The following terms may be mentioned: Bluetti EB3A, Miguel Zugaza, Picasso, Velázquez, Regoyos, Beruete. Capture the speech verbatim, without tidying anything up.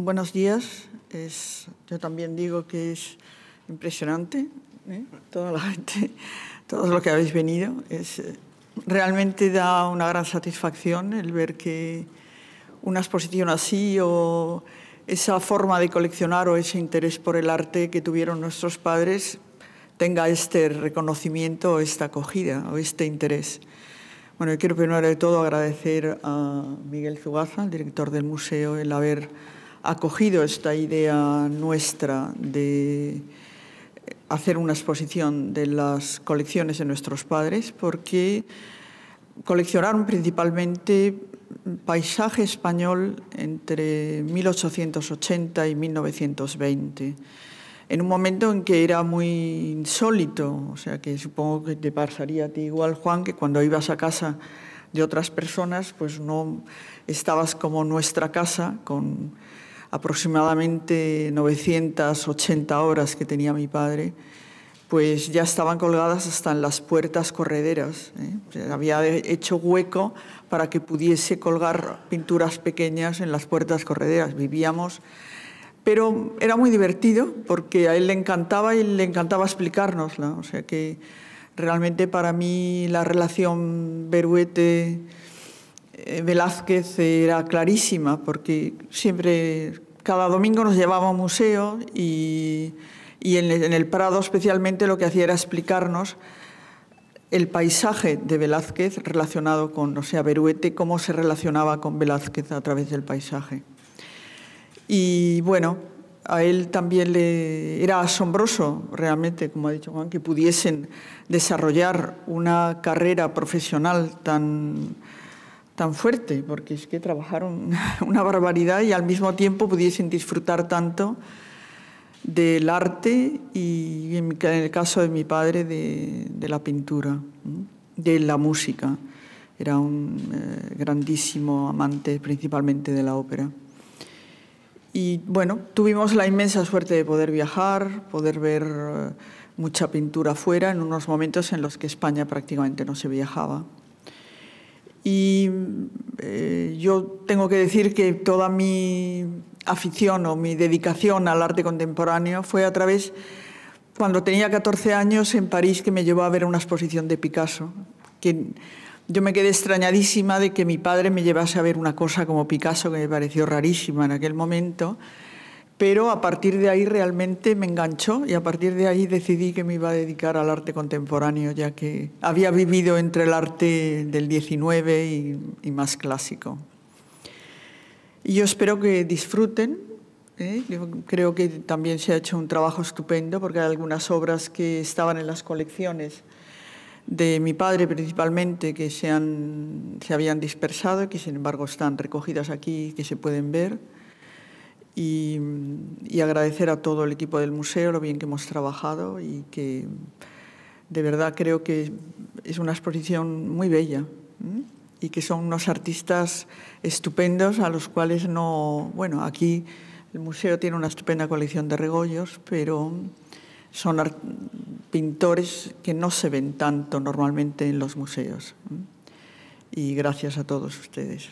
Buenos días. Es, yo también digo que es impresionante, ¿eh? Toda la gente, todos los que habéis venido. Es, realmente da una gran satisfacción el ver que una exposición así o esa forma de coleccionar o ese interés por el arte que tuvieron nuestros padres tenga este reconocimiento, esta acogida o este interés. Bueno, yo quiero primero de todo agradecer a Miguel Zugaza, el director del museo, el haber acogido esta idea nuestra de hacer una exposición de las colecciones de nuestros padres, porque coleccionaron principalmente paisaje español entre mil ochocientos ochenta y mil novecientos veinte. En un momento en que era muy insólito, o sea que supongo que te pasaría a ti igual, Juan, que cuando ibas a casa de otras personas, pues no estabas como nuestra casa, con aproximadamente novecientas ochenta obras que tenía mi padre, pues ya estaban colgadas hasta en las puertas correderas, ¿eh? O sea, había hecho hueco para que pudiese colgar pinturas pequeñas en las puertas correderas. Vivíamos... Pero era muy divertido porque a él le encantaba y le encantaba explicárnosla. O sea que realmente para mí la relación Beruete-Velázquez era clarísima, porque siempre, cada domingo nos llevaba a un museo y, y en, en el Prado especialmente lo que hacía era explicarnos el paisaje de Velázquez relacionado con, o sea, Beruete, cómo se relacionaba con Velázquez a través del paisaje. Y bueno, a él también le era asombroso realmente, como ha dicho Juan, que pudiesen desarrollar una carrera profesional tan, tan fuerte, porque es que trabajaron una barbaridad y al mismo tiempo pudiesen disfrutar tanto del arte y, en el caso de mi padre, de, de la pintura, de la música. Era un eh, grandísimo amante principalmente de la ópera. Y bueno, tuvimos la inmensa suerte de poder viajar, poder ver eh, mucha pintura fuera en unos momentos en los que España prácticamente no se viajaba. Y eh, yo tengo que decir que toda mi afición o mi dedicación al arte contemporáneo fue a través, cuando tenía catorce años en París, que me llevó a ver una exposición de Picasso, que yo me quedé extrañadísima de que mi padre me llevase a ver una cosa como Picasso, que me pareció rarísima en aquel momento, pero a partir de ahí realmente me enganchó y a partir de ahí decidí que me iba a dedicar al arte contemporáneo, ya que había vivido entre el arte del diecinueve y, y más clásico. Y yo espero que disfruten, ¿eh? Yo creo que también se ha hecho un trabajo estupendo, porque hay algunas obras que estaban en las colecciones de mi padre principalmente, que se, han, se habían dispersado y que sin embargo están recogidas aquí, que se pueden ver, y, y agradecer a todo el equipo del museo lo bien que hemos trabajado y que de verdad creo que es una exposición muy bella, ¿eh? Y que son unos artistas estupendos a los cuales no... Bueno, aquí el museo tiene una estupenda colección de Regoyos, pero son pintores que no se ven tanto normalmente en los museos. Y gracias a todos ustedes.